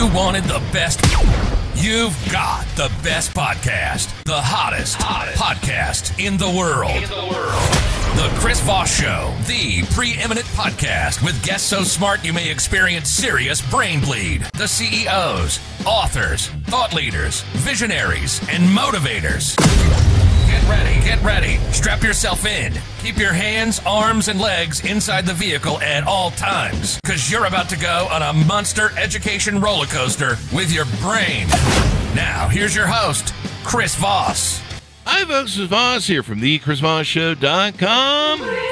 You wanted the best. You've got the best podcast. The hottest podcast in the world. The Chris Voss Show, the preeminent podcast with guests so smart you may experience serious brain bleed. The CEOs, authors, thought leaders, visionaries, and motivators. Get ready. Strap yourself in. Keep your hands, arms, and legs inside the vehicle at all times, because you're about to go on a monster education roller coaster with your brain. Now, here's your host, Chris Voss. Hi, folks. This is Voss here from thechrisvossshow.com.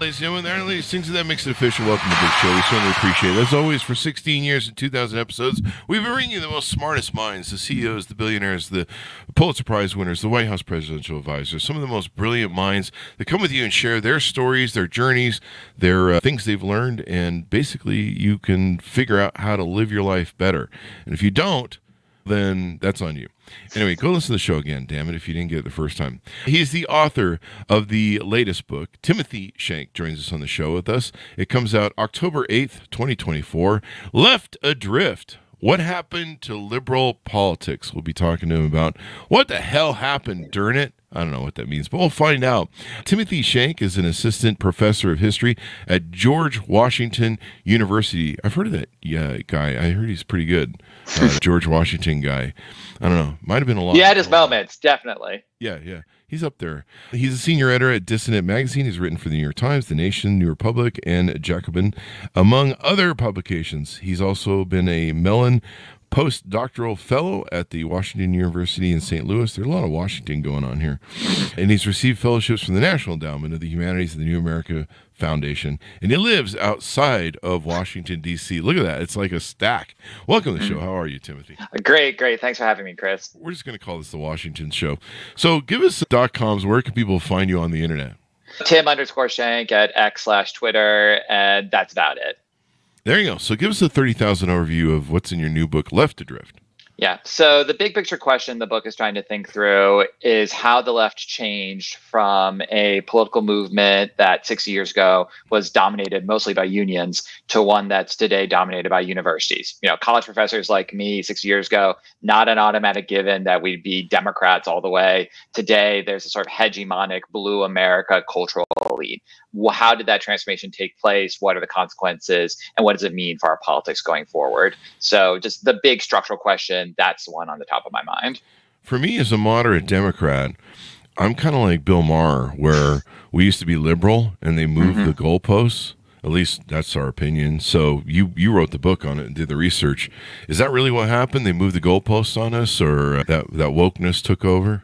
Ladies and gentlemen, there are ladies, things that makes it official. Welcome to the big show. We certainly appreciate it. As always, for 16 years and 2,000 episodes, we've been bringing you the most smartest minds, the CEOs, the billionaires, the Pulitzer Prize winners, the White House presidential advisors, some of the most brilliant minds that come with you and share their stories, their journeys, their things they've learned, and basically you can figure out how to live your life better. And if you don't, then that's on you. Anyway, go listen to the show again, damn it, if you didn't get it the first time. He's the author of the latest book. Timothy Shenk joins us on the show with us. It comes out October 8th, 2024. Left Adrift. What happened to liberal politics? We'll be talking to him about what the hell happened, darn it. I don't know what that means, but we'll find out. Timothy Shenk is an assistant professor of history at George Washington University. I've heard of that guy. I heard he's pretty good. George Washington guy. I don't know. Might have been a lot. Yeah, at his moments, definitely. Yeah, yeah. He's up there. He's a senior editor at Dissent magazine. He's written for the New York Times, The Nation, New Republic, and Jacobin, among other publications. He's also been a Mellon postdoctoral fellow at the Washington University in St. Louis. There's a lot of Washington going on here. And he's received fellowships from the National Endowment of the Humanities and the New America Foundation. And he lives outside of Washington, D.C. Look at that. It's like a stack. Welcome to the show. How are you, Timothy? Great, great. Thanks for having me, Chris. We're just going to call this the Washington Show. So give us .coms. Where can people find you on the internet? Tim_Shenk at X/Twitter. And that's about it. There you go. So give us a 30,000 overview of what's in your new book, Left Adrift. Yeah. So the big picture question the book is trying to think through is how the left changed from a political movement that 60 years ago was dominated mostly by unions to one that's today dominated by universities. You know, college professors like me 60 years ago, not an automatic given that we'd be Democrats all the way. Today, there's a sort of hegemonic blue America cultural elite. How did that transformation take place? What are the consequences? And what does it mean for our politics going forward? So just the big structural question, that's the one on the top of my mind. For me, as a moderate Democrat, I'm kind of like Bill Maher, where we used to be liberal and they moved the goalposts. At least that's our opinion. So you wrote the book on it and did the research. Is that really what happened? They moved the goalposts on us, or that wokeness took over?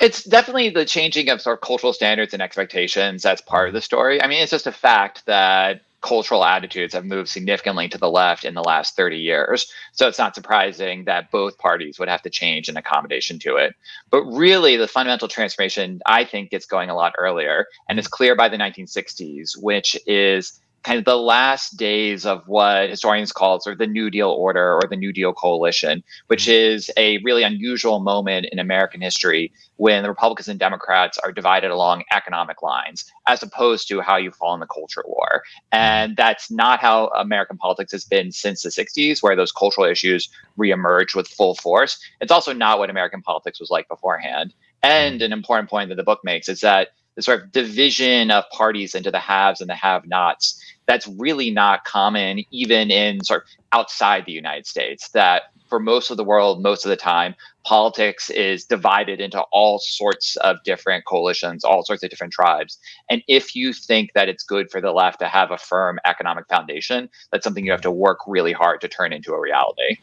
It's definitely the changing of sort of cultural standards and expectations. That's part of the story. I mean, it's just a fact that cultural attitudes have moved significantly to the left in the last 30 years. So it's not surprising that both parties would have to change an accommodation to it. But really, the fundamental transformation, I think, gets going a lot earlier. And it's clear by the 1960s, which is kind of the last days of what historians call sort of the New Deal order or the New Deal coalition, which is a really unusual moment in American history when the Republicans and Democrats are divided along economic lines, as opposed to how you fall in the culture war. And that's not how American politics has been since the 60s, where those cultural issues reemerged with full force. It's also not what American politics was like beforehand. And an important point that the book makes is that the sort of division of parties into the haves and the have-nots, that's really not common even in sort of outside the United States, that for most of the world, most of the time, politics is divided into all sorts of different coalitions, all sorts of different tribes. And if you think that it's good for the left to have a firm economic foundation, that's something you have to work really hard to turn into a reality.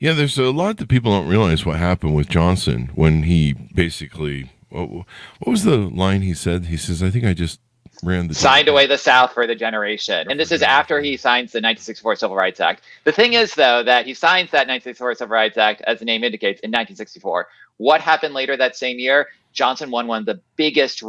Yeah, there's a lot that people don't realize what happened with Johnson when he basically... What was the line he said? He says, I think I just ran the... Signed away the South for the generation. And this is after he signs the 1964 Civil Rights Act. The thing is, though, that he signs that 1964 Civil Rights Act, as the name indicates, in 1964. What happened later that same year? Johnson won one of the biggest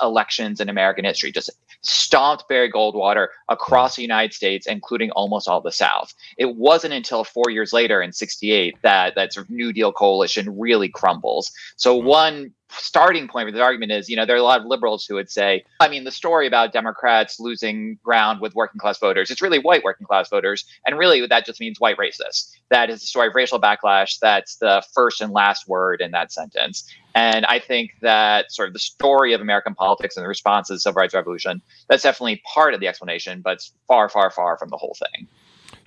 elections in American history, just stomped Barry Goldwater across the United States, including almost all the South. It wasn't until 4 years later in '68 that sort of New Deal coalition really crumbles. So one starting point for the argument is, you know, there are a lot of liberals who would say, I mean, the story about Democrats losing ground with working class voters, it's really white working class voters. And really that just means white racists. That is the story of racial backlash. That's the first and last word in that sentence. And I think that sort of the story of American politics and the response to the Civil Rights Revolution, that's definitely part of the explanation, but it's far, far, far from the whole thing.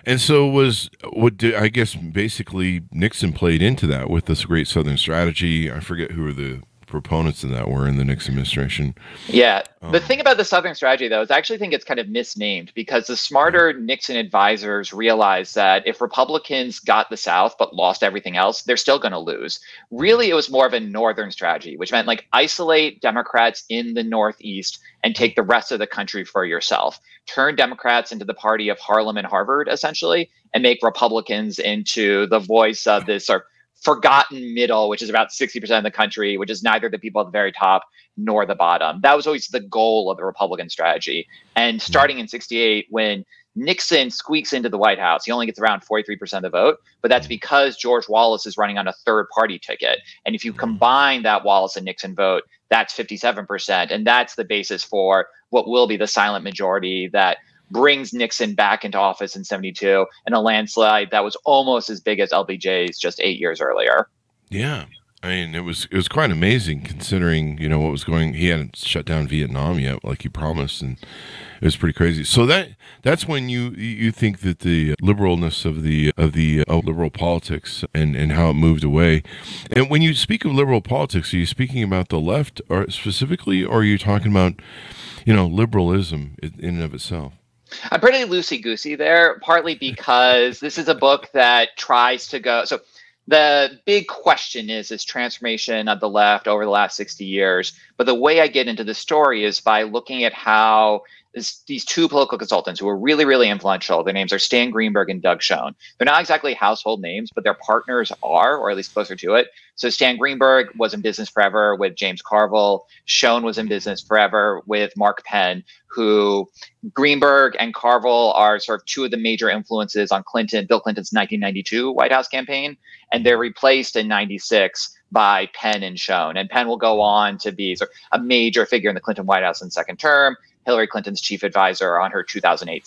And so was what I guess basically Nixon played into that with this Great Southern Strategy. I forget who were the proponents of that were in the Nixon administration. Yeah. The thing about the Southern Strategy, though, is I actually think it's kind of misnamed, because the smarter Nixon advisors realized that if Republicans got the South but lost everything else, they're still going to lose. Really, it was more of a Northern strategy, which meant like isolate Democrats in the Northeast and take the rest of the country for yourself. Turn Democrats into the party of Harlem and Harvard, essentially, and make Republicans into the voice of this sort of forgotten middle, which is about 60% of the country, which is neither the people at the very top nor the bottom. That was always the goal of the Republican strategy. And starting in '68, when Nixon squeaks into the White House, he only gets around 43% of the vote, but that's because George Wallace is running on a third party ticket. And if you combine that Wallace and Nixon vote, that's 57%. And that's the basis for what will be the silent majority that brings Nixon back into office in '72 in a landslide that was almost as big as LBJ's just 8 years earlier. Yeah. I mean, it was quite amazing considering, you know, what was going, he hadn't shut down Vietnam yet, like he promised, and it was pretty crazy. So that's when you think that the liberalness of liberal politics and how it moved away. And when you speak of liberal politics, are you speaking about the left or specifically, or are you talking about, you know, liberalism in and of itself? I'm pretty loosey-goosey there, partly because this is a book that tries to go. So the big question is this transformation of the left over the last 60 years. But the way I get into the story is by looking at how these two political consultants who were really, really influential, their names are Stan Greenberg and Doug Schoen. They're not exactly household names, but their partners are, or at least closer to it. So Stan Greenberg was in business forever with James Carville. Schoen was in business forever with Mark Penn, who Greenberg and Carville are sort of two of the major influences on Clinton, Bill Clinton's 1992 White House campaign. And they're replaced in '96 by Penn and Schoen. And Penn will go on to be sort of a major figure in the Clinton White House in the second term, Hillary Clinton's chief advisor on her 2008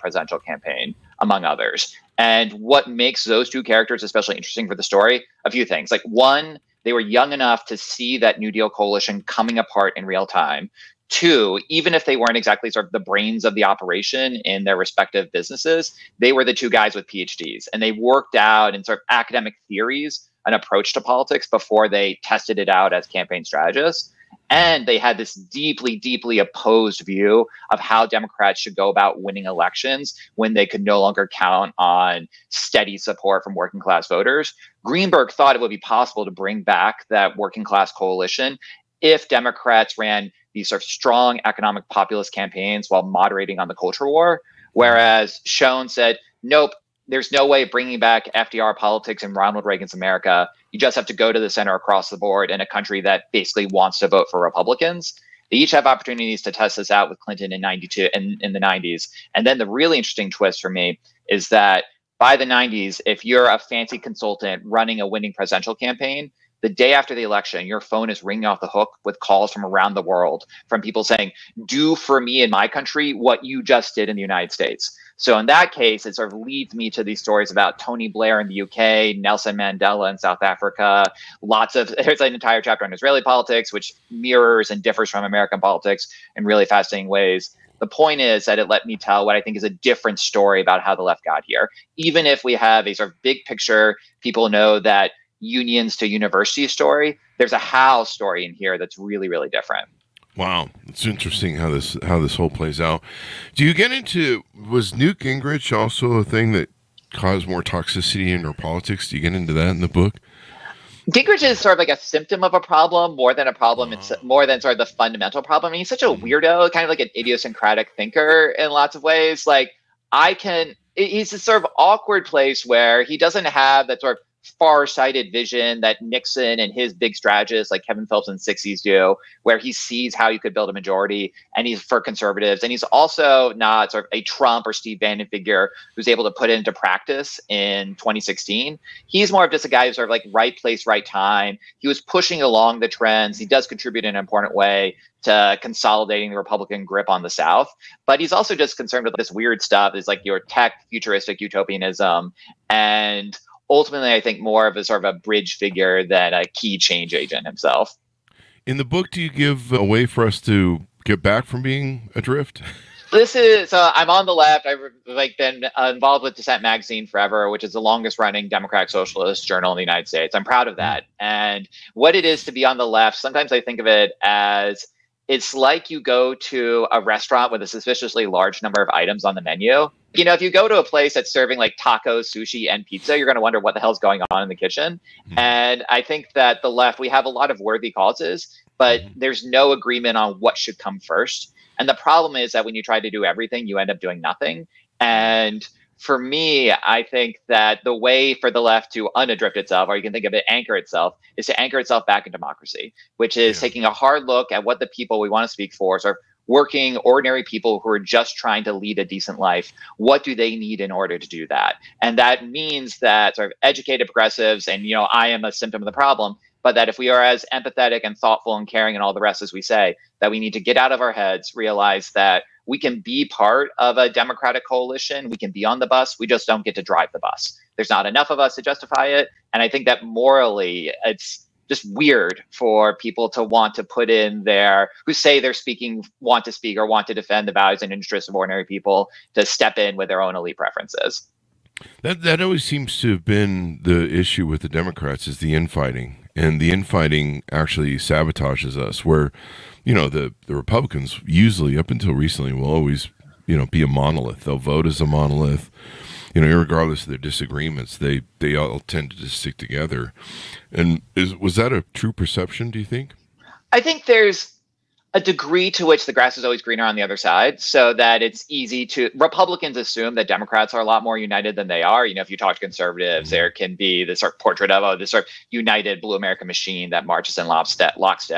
presidential campaign, among others. And what makes those two characters especially interesting for the story? A few things. Like, one, they were young enough to see that New Deal coalition coming apart in real time. Two, even if they weren't exactly sort of the brains of the operation in their respective businesses, they were the two guys with PhDs. And they worked out in sort of academic theories an approach to politics before they tested it out as campaign strategists. And they had this deeply, deeply opposed view of how Democrats should go about winning elections when they could no longer count on steady support from working class voters. Greenberg thought it would be possible to bring back that working class coalition if Democrats ran these sort of strong economic populist campaigns while moderating on the culture war. Whereas Schoen said, nope, there's no way of bringing back FDR politics in Ronald Reagan's America. You just have to go to the center across the board in a country that basically wants to vote for Republicans. They each have opportunities to test this out with Clinton in '92 and in the '90s. And then the really interesting twist for me is that by the '90s, if you're a fancy consultant running a winning presidential campaign, the day after the election, your phone is ringing off the hook with calls from around the world from people saying, do for me in my country what you just did in the United States. So in that case, it sort of leads me to these stories about Tony Blair in the UK, Nelson Mandela in South Africa, there's an entire chapter on Israeli politics, which mirrors and differs from American politics in really fascinating ways. The point is that it let me tell what I think is a different story about how the left got here. Even if we have a sort of big picture, people know that unions to university story, there's a how story in here that's really, really different. Wow, it's interesting how this whole plays out. Do you get into, was Newt Gingrich also a thing that caused more toxicity in our politics? Do you get into that in the book? Gingrich is sort of like a symptom of a problem more than a problem. It's more than sort of the fundamental problem. I mean, he's such a weirdo, kind of like an idiosyncratic thinker in lots of ways. Like, he's a sort of awkward place where he doesn't have that sort of far-sighted vision that Nixon and his big strategists like Kevin Phillips in the 60s do, where he sees how you could build a majority, and he's for conservatives. And he's also not sort of a Trump or Steve Bannon figure who's able to put it into practice in 2016. He's more of just a guy who's sort of like right place, right time. He was pushing along the trends. He does contribute in an important way to consolidating the Republican grip on the South. But he's also just concerned with this weird stuff. It's like your tech, futuristic utopianism, and ultimately, I think more of a sort of a bridge figure than a key change agent himself. In the book, do you give a way for us to get back from being adrift? This is, I'm on the left. I've like been involved with Dissent magazine forever, which is the longest running democratic socialist journal in the United States. I'm proud of that. And what it is to be on the left, sometimes I think of it as it's like you go to a restaurant with a suspiciously large number of items on the menu. You know, if you go to a place that's serving like tacos, sushi, and pizza, you're going to wonder what the hell's going on in the kitchen. And I think that the left, we have a lot of worthy causes, but there's no agreement on what should come first. And the problem is that when you try to do everything, you end up doing nothing. And for me, I think that the way for the left to unadrift itself, or you can think of it, anchor itself, is to anchor itself back in democracy, which is taking a hard look at what the people we want to speak for, sort of working ordinary people who are just trying to lead a decent life. What do they need in order to do that? And that means that sort of educated progressives, and, you know, I am a symptom of the problem, but that if we are as empathetic and thoughtful and caring and all the rest as we say, that we need to get out of our heads, realize that we can be part of a democratic coalition. We can be on the bus. We just don't get to drive the bus. There's not enough of us to justify it. And I think that morally, it's just weird for people to want to put in their, who say they're speaking, want to speak or want to defend the values and interests of ordinary people, to step in with their own elite preferences. That always seems to have been the issue with the Democrats, is the infighting. And the infighting actually sabotages us, where, you know, the Republicans usually up until recently will always, you know, be a monolith. They'll vote as a monolith. You know, irregardless of their disagreements, they all tend to just stick together. And was that a true perception, do you think? I think there's a degree to which the grass is always greener on the other side, so that it's easy to, Republicans assume that Democrats are a lot more united than they are. You know, if you talk to conservatives, there can be this sort of portrait of, oh, this sort of united blue American machine that marches in lockstep,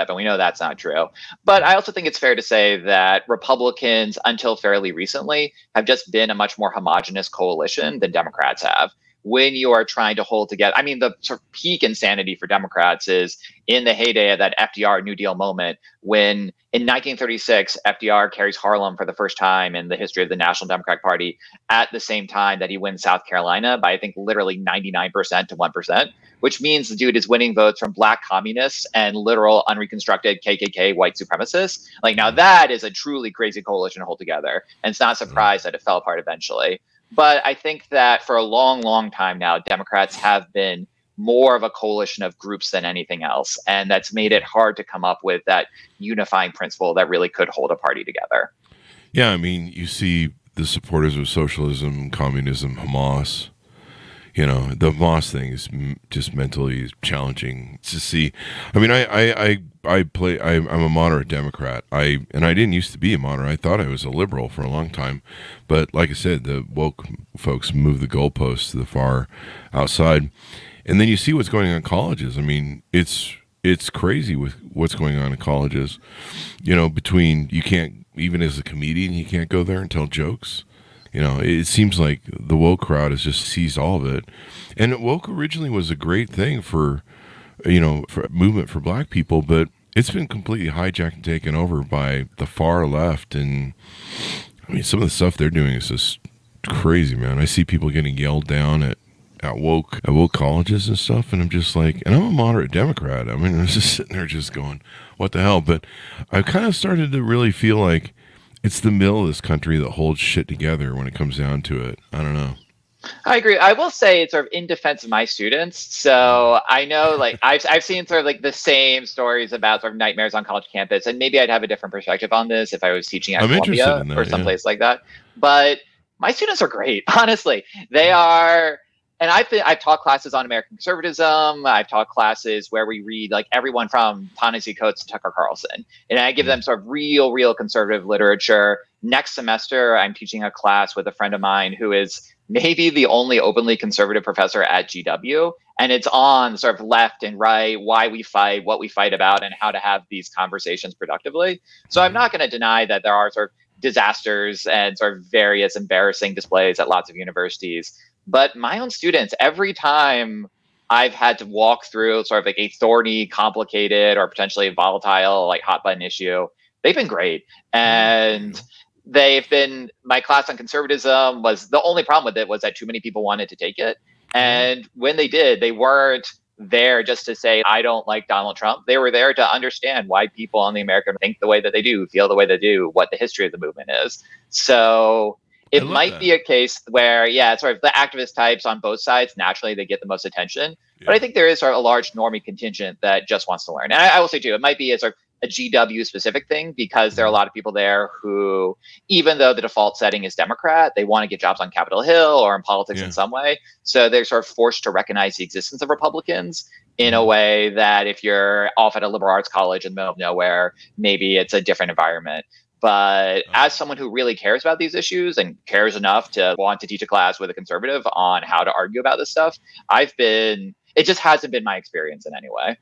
and we know that's not true. But I also think it's fair to say that Republicans, until fairly recently, have just been a much more homogenous coalition than Democrats have. When you are trying to hold together, I mean, the sort of peak insanity for Democrats is in the heyday of that FDR New Deal moment, when in 1936, FDR carries Harlem for the first time in the history of the National Democratic Party, at the same time that he wins South Carolina by, I think, literally 99% to 1%, which means the dude is winning votes from black communists and literal unreconstructed KKK white supremacists. Like, now that is a truly crazy coalition to hold together. And it's not a surprise that it fell apart eventually. But I think that for a long, long time now, Democrats have been more of a coalition of groups than anything else. And that's made it hard to come up with that unifying principle that really could hold a party together. Yeah, I mean, you see the supporters of socialism, communism, Hamas. You know, the Hamas thing is just mentally challenging to see. I mean, I'm a moderate Democrat. And I didn't used to be a moderate. I thought I was a liberal for a long time, but like I said, the woke folks moved the goalposts to the far outside, and then you see what's going on in colleges. I mean, it's crazy with what's going on in colleges. You know, between, you can't, even as a comedian, you can't go there and tell jokes. You know, it seems like the woke crowd has just seized all of it. And woke originally was a great thing for, you know, for movement for black people, but it's been completely hijacked and taken over by the far left. And I mean, some of the stuff they're doing is just crazy, man. I see people getting yelled down at woke colleges and stuff, and I'm just like, and I'm a moderate Democrat. I mean, I'm just sitting there just going, what the hell? But I've kind of started to really feel like it's the middle of this country that holds shit together when it comes down to it. I don't know. I agree. I will say it's sort of in defense of my students. So I know, like, I've seen sort of like the same stories about sort of nightmares on college campus, and maybe I'd have a different perspective on this if I was teaching at Columbia or someplace like that. But my students are great, honestly. They are. And I've taught classes on American conservatism. I've taught classes where we read like everyone from Ta-Nehisi Coates to Tucker Carlson. And I give them sort of real, real conservative literature. Next semester, I'm teaching a class with a friend of mine who is maybe the only openly conservative professor at GW. And it's on sort of left and right, why we fight, what we fight about, and how to have these conversations productively. So I'm not going to deny that there are sort of disasters and sort of various embarrassing displays at lots of universities. But my own students, every time I've had to walk through sort of like a thorny, complicated, or potentially volatile, like hot button issue, they've been great. And they've been, my class on conservatism was, the only problem with it was that too many people wanted to take it. And when they did, they weren't there just to say, I don't like Donald Trump. They were there to understand why people on the American think the way that they do, feel the way they do, what the history of the movement is. So it might be a case where, yeah, sort of the activist types on both sides, naturally, they get the most attention. Yeah. But I think there is sort of a large normie contingent that just wants to learn. And I will say, too, it might be a sort of a GW specific thing, because there are a lot of people there who, even though the default setting is Democrat, they want to get jobs on Capitol Hill or in politics in some way. So they're sort of forced to recognize the existence of Republicans in a way that if you're off at a liberal arts college in the middle of nowhere, maybe it's a different environment. But as someone who really cares about these issues and cares enough to want to teach a class with a conservative on how to argue about this stuff, I've been, it just hasn't been my experience in any way.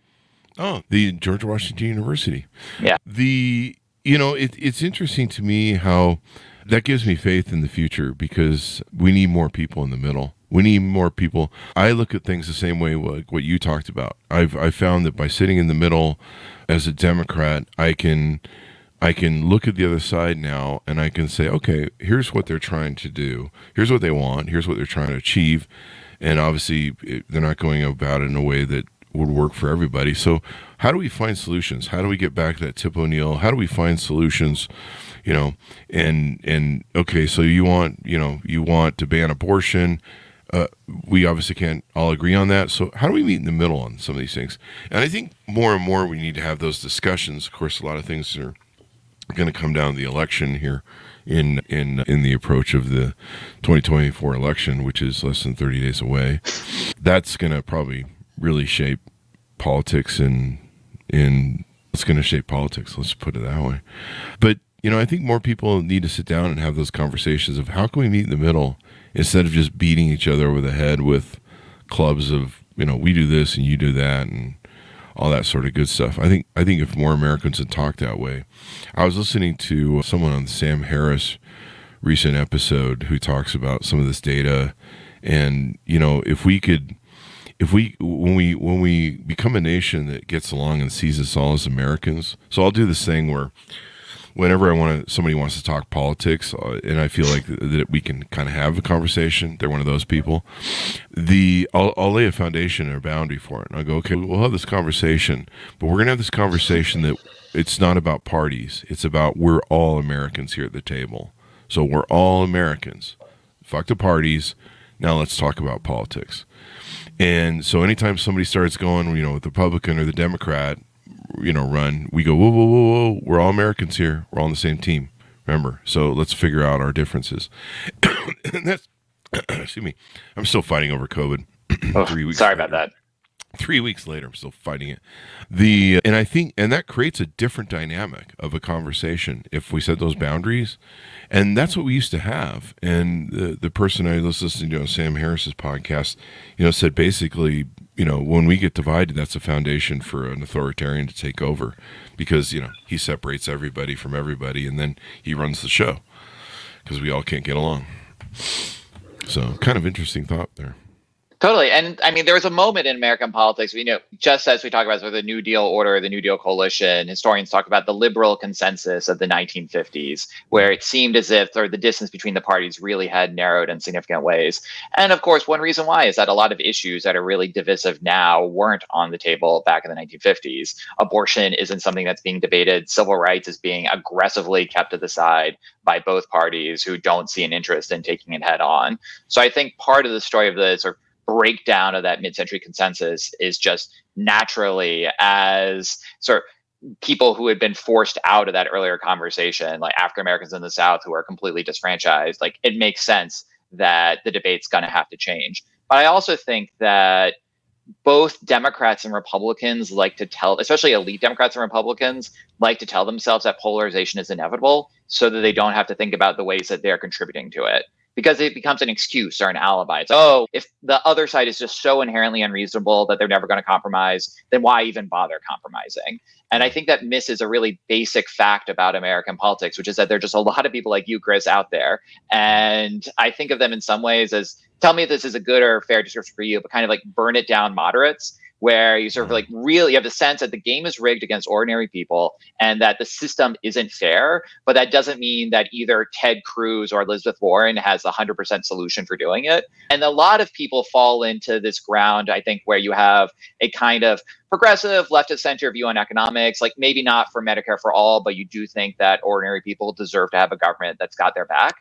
Oh, the George Washington University. Yeah. The, you know, it's interesting to me how that gives me faith in the future, because we need more people in the middle. We need more people. I look at things the same way like what you talked about. I've found that by sitting in the middle as a Democrat, I can look at the other side now and I can say, okay, here's what they're trying to do. Here's what they want. Here's what they're trying to achieve. And obviously they're not going about it in a way that would work for everybody. So how do we find solutions? How do we get back to that Tip O'Neill? How do we find solutions? You know, and okay, so you want, you know, you want to ban abortion. We obviously can't all agree on that. So how do we meet in the middle on some of these things? And I think more and more we need to have those discussions. Of course, a lot of things are going to come down to the election here in the approach of the 2024 election, which is less than 30 days away. That's going to probably really shape politics, and it's going to shape politics. Let's put it that way. But, you know, I think more people need to sit down and have those conversations of how can we meet in the middle instead of just beating each other over the head with clubs of, you know, we do this and you do that and all that sort of good stuff. I think if more Americans had talked that way. I was listening to someone on the Sam Harris recent episode who talks about some of this data, and, you know, if we could, when we become a nation that gets along and sees us all as Americans. So I'll do this thing where whenever I want to, somebody wants to talk politics, and I feel like that we can kind of have a conversation. They're one of those people. I'll lay a foundation or a boundary for it, and I'll go, okay, we'll have this conversation, but we're gonna have this conversation that it's not about parties. It's about we're all Americans here at the table. So we're all Americans. Fuck the parties. Now let's talk about politics. And so anytime somebody starts going, you know, with the Republican or the Democrat, you know, run, we go, whoa, whoa, whoa, whoa, we're all Americans here. We're all on the same team, remember? So let's figure out our differences. And that's, excuse me, I'm still fighting over COVID. Oh, 3 weeks sorry later. About that. 3 weeks later, I'm still fighting it. And that creates a different dynamic of a conversation if we set those boundaries. And that's what we used to have. And the person I was listening to on Sam Harris's podcast, you know, said basically, you know, when we get divided, that's a foundation for an authoritarian to take over, because, you know, he separates everybody from everybody, and then he runs the show because we all can't get along. So kind of interesting thought there. Totally. And I mean, there was a moment in American politics, you know, just as we talk about the New Deal order, the New Deal coalition, historians talk about the liberal consensus of the 1950s, where it seemed as if the distance between the parties really had narrowed in significant ways. And of course, one reason why is that a lot of issues that are really divisive now weren't on the table back in the 1950s. Abortion isn't something that's being debated. Civil rights is being aggressively kept to the side by both parties who don't see an interest in taking it head on. So I think part of the story of the sort of breakdown of that mid-century consensus is just naturally as sort of people who had been forced out of that earlier conversation, like African Americans in the South who are completely disfranchised, like it makes sense that the debate's going to have to change. But I also think that both Democrats and Republicans like to tell, especially elite Democrats and Republicans, like to tell themselves that polarization is inevitable so that they don't have to think about the ways that they're contributing to it. because it becomes an excuse or an alibi. It's, oh, if the other side is just so inherently unreasonable that they're never going to compromise, then why even bother compromising? And I think that misses a really basic fact about American politics, which is that there are just a lot of people like you, Chris, out there. And I think of them in some ways as, tell me if this is a good or fair description for you, but kind of like burn it down moderates, where you sort of like really have the sense that the game is rigged against ordinary people and that the system isn't fair, but that doesn't mean that either Ted Cruz or Elizabeth Warren has a 100% solution for doing it. And a lot of people fall into this ground, I think, where you have a kind of progressive left of center view on economics, like maybe not for Medicare for all, but you do think that ordinary people deserve to have a government that's got their back.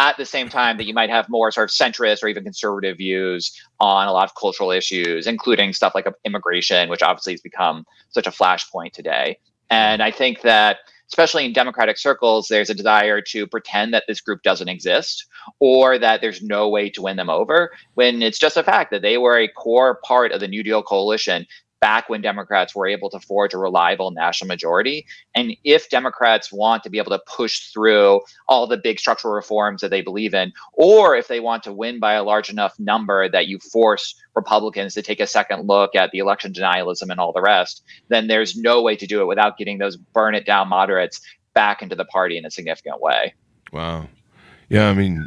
At the same time that you might have more sort of centrist or even conservative views on a lot of cultural issues, including stuff like immigration, which obviously has become such a flashpoint today. And I think that, especially in democratic circles, there's a desire to pretend that this group doesn't exist or that there's no way to win them over, when it's just a fact that they were a core part of the New Deal coalition back when Democrats were able to forge a reliable national majority. And if Democrats want to be able to push through all the big structural reforms that they believe in, or if they want to win by a large enough number that you force Republicans to take a second look at the election denialism and all the rest, then there's no way to do it without getting those burn it down moderates back into the party in a significant way. Wow. Yeah, I mean,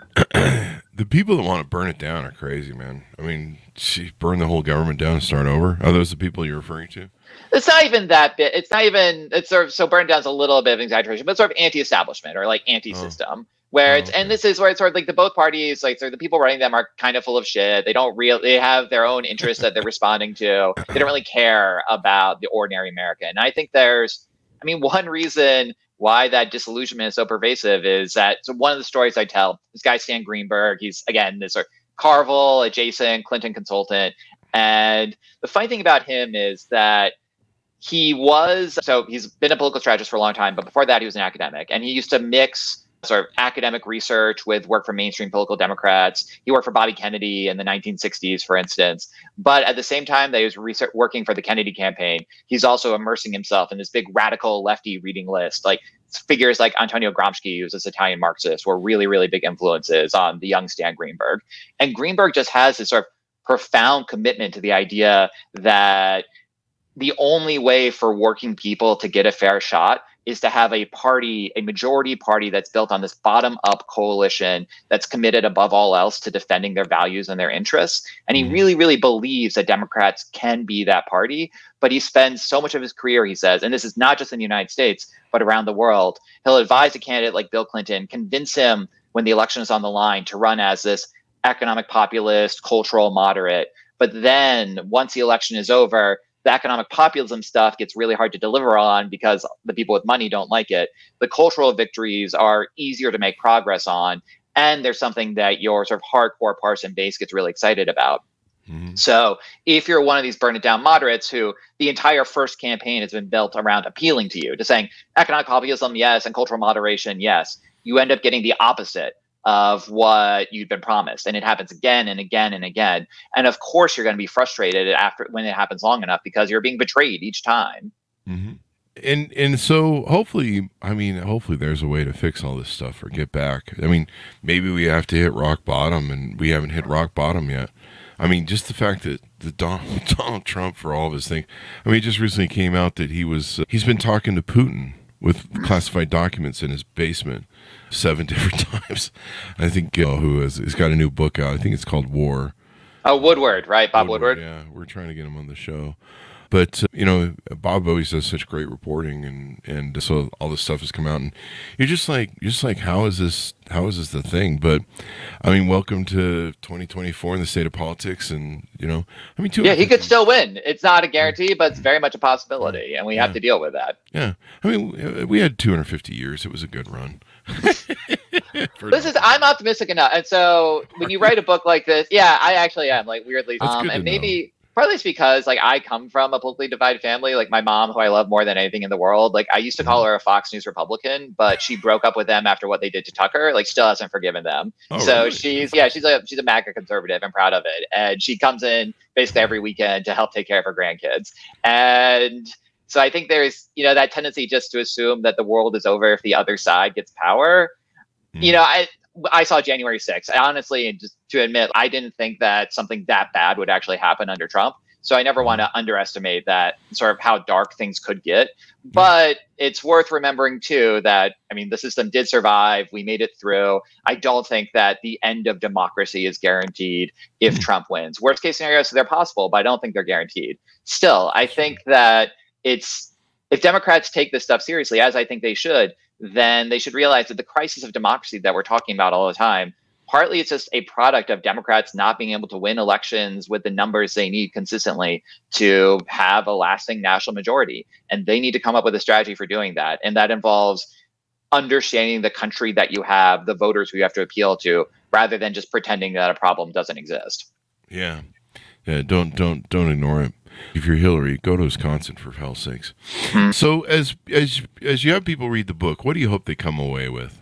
the people that want to burn it down are crazy, man. I mean, geez, burn the whole government down and start over. Are those the people you're referring to? It's not even that bit. It's not even, it's sort of, so burn down is a little bit of exaggeration, but it's sort of anti-establishment or like anti-system. Oh. Where it's, and this is where it's sort of like the both parties, like the people running them are kind of full of shit. They don't really, they have their own interests that they're responding to. They don't really care about the ordinary American. And I think there's, I mean, one reason why that disillusionment is so pervasive is that, so one of the stories I tell, this guy, Stan Greenberg, he's again, this sort of Carville adjacent Clinton consultant. And the funny thing about him is that he was, so he's been a political strategist for a long time, but before that he was an academic, and he used to mix sort of academic research with work for mainstream political Democrats. He worked for Bobby Kennedy in the 1960s, for instance. But at the same time that he was working for the Kennedy campaign, he's also immersing himself in this big radical lefty reading list. Like figures like Antonio Gramsci, who's this Italian Marxist, were really, really big influences on the young Stan Greenberg. And Greenberg just has this sort of profound commitment to the idea that the only way for working people to get a fair shot is to have a party, a majority party that's built on this bottom-up coalition that's committed above all else to defending their values and their interests. And he really, really believes that Democrats can be that party, but he spends so much of his career, he says, and this is not just in the United States, but around the world, he'll advise a candidate like Bill Clinton, convince him when the election is on the line to run as this economic populist, cultural moderate. But then once the election is over, the economic populism stuff gets really hard to deliver on because the people with money don't like it. The cultural victories are easier to make progress on, and there's something that your sort of hardcore partisan base gets really excited about. Mm-hmm. So if you're one of these burn it down moderates who the entire first campaign has been built around appealing to you, to saying economic populism, yes, and cultural moderation, yes, you end up getting the opposite of what you've been promised. And it happens again and again and again. And of course, you're going to be frustrated after when it happens long enough because you're being betrayed each time. Mm-hmm. And so hopefully, I mean, hopefully there's a way to fix all this stuff or get back. I mean, maybe we have to hit rock bottom, and we haven't hit rock bottom yet. I mean, just the fact that the Donald Trump, for all of his things, I mean, it just recently came out that he was, he's been talking to Putin with classified documents in his basement 7 different times. I think Gil, who has got a new book out, I think it's called War. Oh, Woodward, right? Bob Woodward. Yeah, we're trying to get him on the show. But, you know, Bob always does such great reporting, and so all this stuff has come out, and you're just like, how is this the thing? But, I mean, welcome to 2024 in the state of politics, and, you know, I mean, yeah, he could still win. It's not a guarantee, but it's very much a possibility, and we have to deal with that. Yeah. I mean, we had 250 years. It was a good run. This is, I'm optimistic enough. And so when you write a book like this, yeah, I actually am, like, weirdly. And maybe partly it's because, like, I come from a politically divided family. Like, my mom, who I love more than anything in the world, like, I used to call her a Fox News Republican, but she broke up with them after what they did to Tucker. Like, still hasn't forgiven them. Oh, so really? she's a MAGA conservative and proud of it. And she comes in basically every weekend to help take care of her grandkids. And so I think there's, you know, that tendency just to assume that the world is over if the other side gets power. You know, I I saw January 6th. I honestly, just to admit, I didn't think that something that bad would actually happen under Trump. So I never want to underestimate that sort of how dark things could get. But it's worth remembering, too, that, I mean, the system did survive. We made it through. I don't think that the end of democracy is guaranteed if Trump wins. Worst case scenarios, they're possible, but I don't think they're guaranteed. Still, I think that it's, if Democrats take this stuff seriously, as I think they should, then they should realize that the crisis of democracy that we're talking about all the time, partly it's just a product of Democrats not being able to win elections with the numbers they need consistently to have a lasting national majority. And they need to come up with a strategy for doing that. And that involves understanding the country that you have, the voters who you have to appeal to, rather than just pretending that a problem doesn't exist. Yeah. Yeah, don't ignore it. If you're Hillary, go to Wisconsin for hell's sakes. So as you have people read the book, what do you hope they come away with?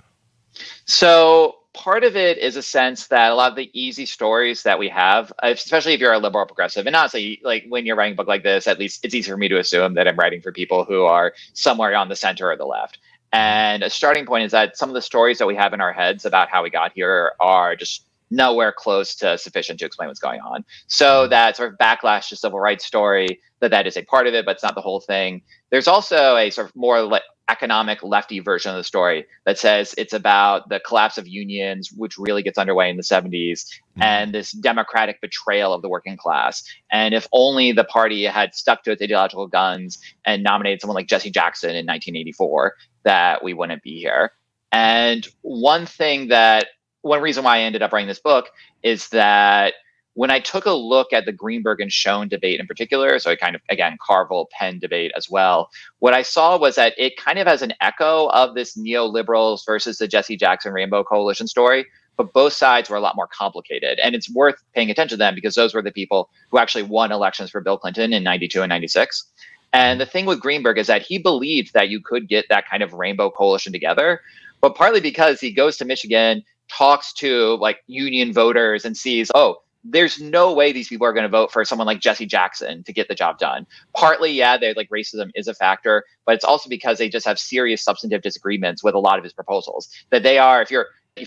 So part of it is a sense that a lot of the easy stories that we have, especially if you're a liberal progressive, and honestly, like when you're writing a book like this, at least it's easy for me to assume that I'm writing for people who are somewhere on the center or the left. And a starting point is that some of the stories that we have in our heads about how we got here are just nowhere close to sufficient to explain what's going on. So that sort of backlash to civil rights story, that is a part of it, but it's not the whole thing. There's also a sort of more like economic lefty version of the story that says it's about the collapse of unions, which really gets underway in the 70s, and this democratic betrayal of the working class. And if only the party had stuck to its ideological guns and nominated someone like Jesse Jackson in 1984, that we wouldn't be here. And one reason why I ended up writing this book is that when I took a look at the Greenberg and Schoen debate in particular, so I kind of, again, Carville-Penn debate as well, what I saw was that it kind of has an echo of this neoliberals versus the Jesse Jackson Rainbow Coalition story, but both sides were a lot more complicated. And it's worth paying attention to them because those were the people who actually won elections for Bill Clinton in '92 and '96. And the thing with Greenberg is that he believed that you could get that kind of rainbow coalition together, but partly because he goes to Michigan, talks to like union voters and sees, oh, there's no way these people are going to vote for someone like Jesse Jackson to get the job done. Partly, yeah, they're like racism is a factor, but it's also because they just have serious substantive disagreements with a lot of his proposals. That they are, if you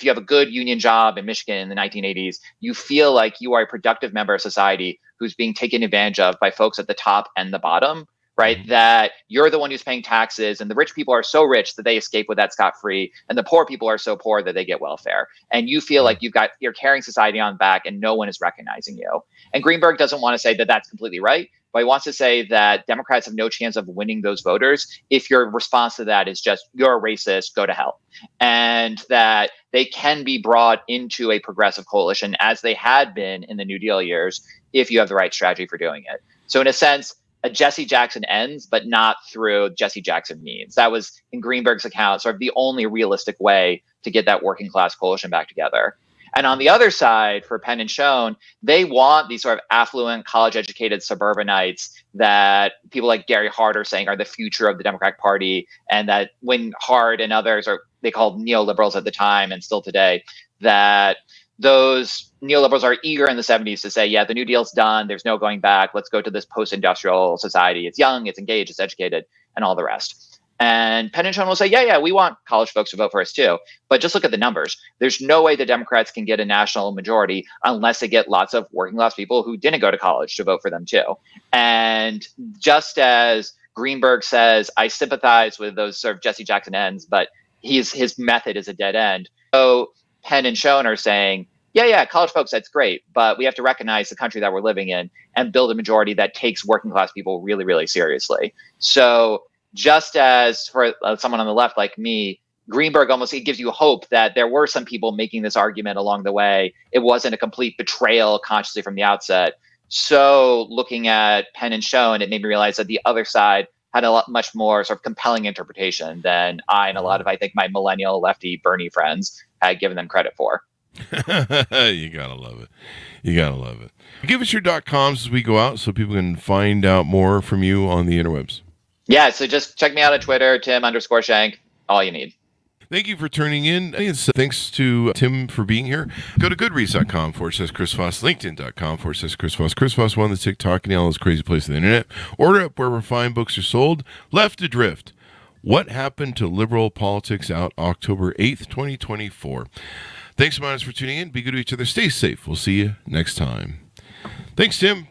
have a good union job in Michigan in the 1980s, you feel like you are a productive member of society who's being taken advantage of by folks at the top and the bottom, right? That you're the one who's paying taxes, and the rich people are so rich that they escape with that scot-free, and the poor people are so poor that they get welfare. And you feel like you're carrying society on back and no one is recognizing you. And Greenberg doesn't want to say that that's completely right, but he wants to say that Democrats have no chance of winning those voters if your response to that is just, you're a racist, go to hell. And that they can be brought into a progressive coalition as they had been in the New Deal years if you have the right strategy for doing it. So in a sense, a Jesse Jackson ends, but not through Jesse Jackson means. That was, in Greenberg's account, sort of the only realistic way to get that working class coalition back together. And on the other side, for Penn and Schoen, they want these sort of affluent, college-educated suburbanites that people like Gary Hart are saying are the future of the Democratic Party, and that when Hart and others are, they called neoliberals at the time and still today, that those neoliberals are eager in the 70s to say, yeah, the New Deal's done. There's no going back. Let's go to this post-industrial society. It's young, it's engaged, it's educated, and all the rest. And Penn and Schoen will say, yeah, we want college folks to vote for us too. But just look at the numbers. There's no way the Democrats can get a national majority unless they get lots of working class people who didn't go to college to vote for them too. And just as Greenberg says, I sympathize with those sort of Jesse Jackson ends, but his method is a dead end. So Penn and Schoen are saying, yeah, college folks, that's great, but we have to recognize the country that we're living in and build a majority that takes working class people really, really seriously. So just as for someone on the left like me, Greenberg almost, it gives you hope that there were some people making this argument along the way. It wasn't a complete betrayal consciously from the outset. So looking at Penn and Schoen, it made me realize that the other side had much more sort of compelling interpretation than I and a lot of, I think, my millennial lefty Bernie friends had given them credit for. You gotta love it. You gotta love it. Give us your .coms as we go out so people can find out more from you on the interwebs. Yeah, so just check me out on Twitter, Tim_Shenk, all you need. Thank you for tuning in. Thanks to Tim for being here. Go to goodreads.com/Chris Voss, LinkedIn.com/Chris Voss. Chris Voss won the TikTok and all this crazy place on the internet. Order up wherever fine books are sold. Left Adrift. What happened to liberal politics out October 8th, 2024? Thanks so much for tuning in. Be good to each other. Stay safe. We'll see you next time. Thanks, Tim.